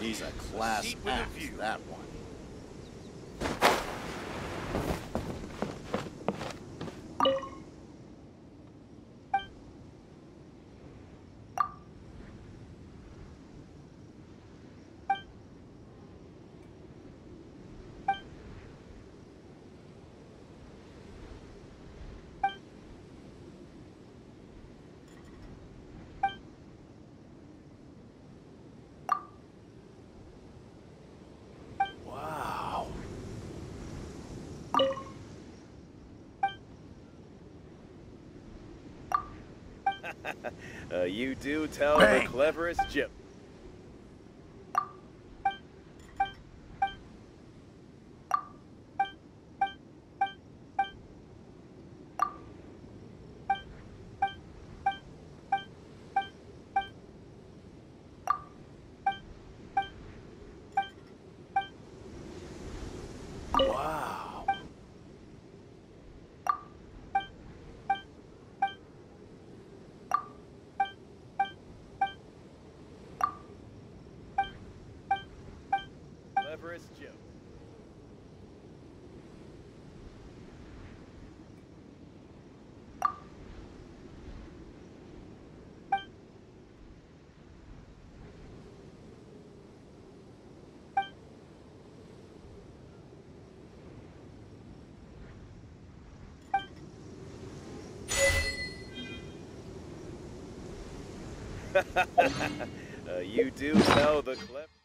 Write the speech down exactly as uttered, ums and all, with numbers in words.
He's a class act, that one. uh, you do tell Bang. The cleverest gyp. uh, you do know the clip.